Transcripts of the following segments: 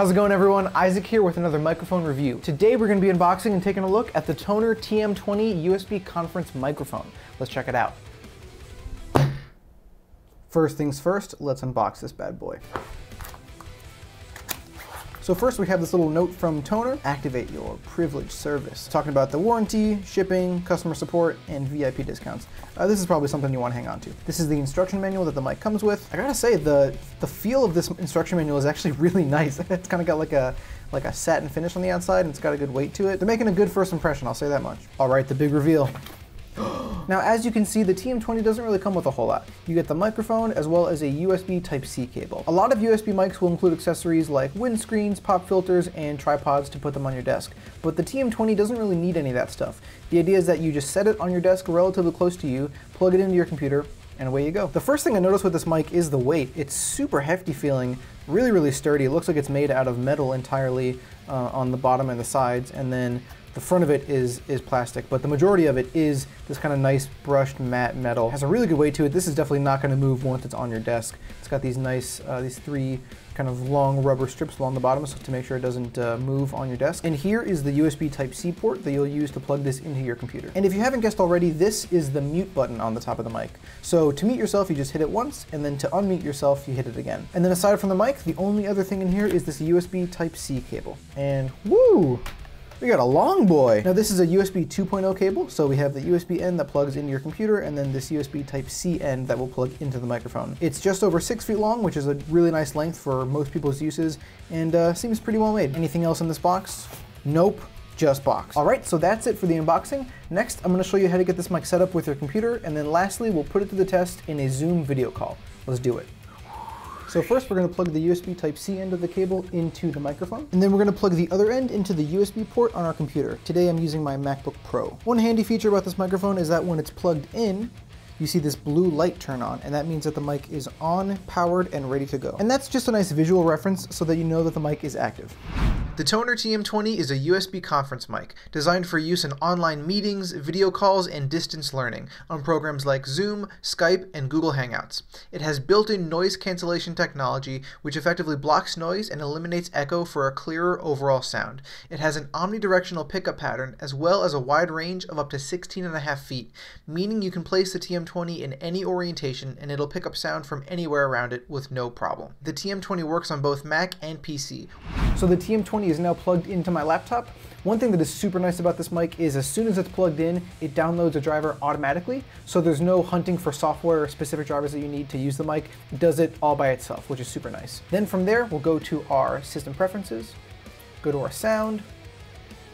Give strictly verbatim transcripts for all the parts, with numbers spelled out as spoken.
How's it going, everyone? Isaac here with another microphone review. Today we're going to be unboxing and taking a look at the Tonor T M twenty U S B conference microphone. Let's check it out. First things first, let's unbox this bad boy. So first we have this little note from Tonor. Activate your privilege service. Talking about the warranty, shipping, customer support, and V I P discounts. Uh, this is probably something you want to hang on to. This is the instruction manual that the mic comes with. I gotta say, the the feel of this instruction manual is actually really nice. It's kind of got like a like a satin finish on the outside, and it's got a good weight to it. They're making a good first impression, I'll say that much. All right, the big reveal. Now, as you can see, the T M twenty doesn't really come with a whole lot. You get the microphone as well as a U S B Type C cable. A lot of U S B mics will include accessories like windscreens, pop filters, and tripods to put them on your desk. But the T M twenty doesn't really need any of that stuff. The idea is that you just set it on your desk relatively close to you, plug it into your computer, and away you go. The first thing I noticed with this mic is the weight. It's super hefty feeling, really, really sturdy. It looks like it's made out of metal entirely uh, on the bottom and the sides, and then the front of it is, is plastic, but the majority of it is this kind of nice brushed matte metal. It has a really good weight to it. This is definitely not gonna move once it's on your desk. It's got these nice, uh, these three kind of long rubber strips along the bottom so to make sure it doesn't uh, move on your desk. And here is the U S B Type C port that you'll use to plug this into your computer. And if you haven't guessed already, this is the mute button on the top of the mic. So to mute yourself, you just hit it once, and then to unmute yourself, you hit it again. And then aside from the mic, the only other thing in here is this U S B Type C cable. And woo! We got a long boy. Now this is a U S B two point oh cable, so we have the U S B end that plugs into your computer and then this U S B Type C end that will plug into the microphone. It's just over six feet long, which is a really nice length for most people's uses, and uh, seems pretty well made. Anything else in this box? Nope, just box. All right, so that's it for the unboxing. Next, I'm gonna show you how to get this mic set up with your computer, and then lastly, we'll put it to the test in a Zoom video call. Let's do it. So first we're gonna plug the U S B Type C end of the cable into the microphone, and then we're gonna plug the other end into the U S B port on our computer. Today I'm using my MacBook Pro. One handy feature about this microphone is that when it's plugged in, you see this blue light turn on, and that means that the mic is on, powered, and ready to go. And that's just a nice visual reference so that you know that the mic is active. The Tonor T M twenty is a U S B conference mic designed for use in online meetings, video calls, and distance learning on programs like Zoom, Skype, and Google Hangouts. It has built-in noise cancellation technology which effectively blocks noise and eliminates echo for a clearer overall sound. It has an omnidirectional pickup pattern as well as a wide range of up to sixteen and a half feet, meaning you can place the T M twenty in any orientation and it'll pick up sound from anywhere around it with no problem. The T M twenty works on both Mac and P C. So the T M twenty is now plugged into my laptop. One thing that is super nice about this mic is as soon as it's plugged in, it downloads a driver automatically, so there's no hunting for software or specific drivers that you need to use the mic. It does it all by itself, which is super nice. Then from there, we'll go to our system preferences, go to our sound,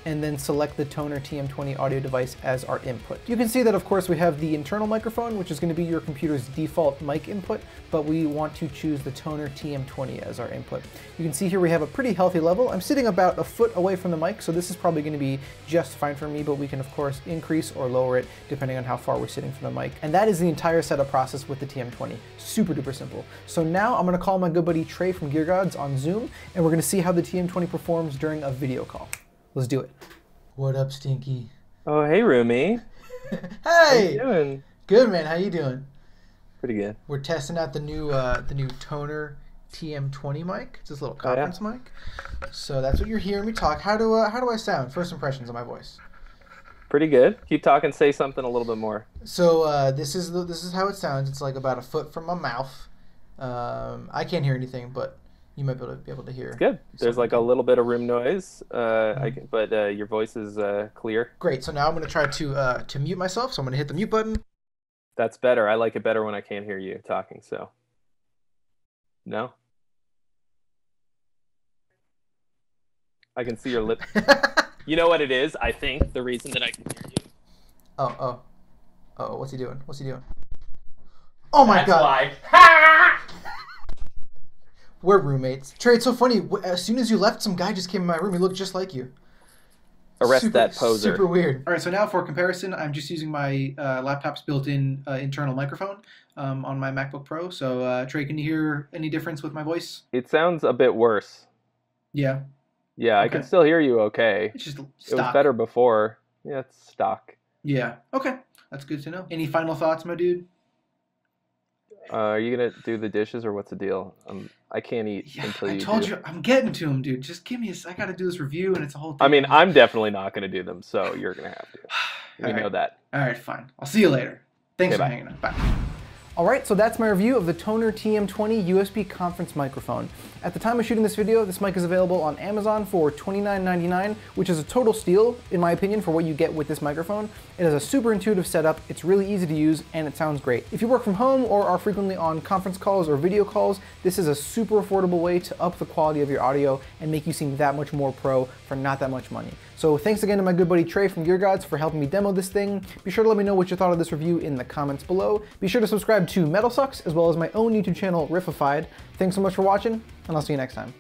and then select the Tonor T M twenty audio device as our input. You can see that, of course, we have the internal microphone, which is gonna be your computer's default mic input, but we want to choose the Tonor T M twenty as our input. You can see here we have a pretty healthy level. I'm sitting about a foot away from the mic, so this is probably gonna be just fine for me, but we can, of course, increase or lower it depending on how far we're sitting from the mic. And that is the entire setup process with the T M twenty. Super duper simple. So now I'm gonna call my good buddy Trey from Gear Gods on Zoom, and we're gonna see how the T M twenty performs during a video call. Let's do it. What up, Stinky? Oh, hey, Rumi. Hey! How you doing? Good, man. How you doing? Pretty good. We're testing out the new uh, the new Tonor T M twenty mic. It's this little conference oh, yeah. mic. So that's what you're hearing me talk. How do uh, how do I sound? First impressions of my voice. Pretty good. Keep talking. Say something a little bit more. So uh, this is the, this is how it sounds. It's like about a foot from my mouth. Um, I can't hear anything, but you might be able to, be able to hear. It's good. There's like a little bit of room noise, uh, mm-hmm. I can, but uh, your voice is uh, clear. Great. So now I'm going to try to uh, to mute myself. So I'm going to hit the mute button. That's better. I like it better when I can't hear you talking. So no, I can see your lips. You know what it is? I think the reason that I can hear you. Oh oh uh oh! What's he doing? What's he doing? Oh my That's God! Why. We're roommates. Trey, it's so funny. As soon as you left, some guy just came in my room. He looked just like you. Arrest super, that poser. Super weird. All right, so now for comparison, I'm just using my uh, laptop's built-in uh, internal microphone um, on my MacBook Pro. So, uh, Trey, can you hear any difference with my voice? It sounds a bit worse. Yeah. Yeah, okay. I can still hear you okay. It's just stock. It was better before. Yeah, it's stock. Yeah. Okay. That's good to know. Any final thoughts, my dude? Uh, are you gonna do the dishes or what's the deal? Um, I can't eat yeah, until you. I told do. you, I'm getting to them, dude. Just give me a. I gotta do this review, and it's a whole thing. I mean, I'm definitely not gonna do them, so you're gonna have to. You right. know that. All right, fine. I'll see you later. Thanks okay, for bye. hanging out. Bye. All right, so that's my review of the Tonor T M twenty U S B conference microphone. At the time of shooting this video, this mic is available on Amazon for twenty-nine ninety-nine, which is a total steal, in my opinion, for what you get with this microphone. It has a super intuitive setup, it's really easy to use, and it sounds great. If you work from home or are frequently on conference calls or video calls, this is a super affordable way to up the quality of your audio and make you seem that much more pro for not that much money. So thanks again to my good buddy Trey from Gear Gods for helping me demo this thing. Be sure to let me know what you thought of this review in the comments below. Be sure to subscribe to MetalSucks as well as my own YouTube channel, Riffified. Thanks so much for watching, and I'll see you next time.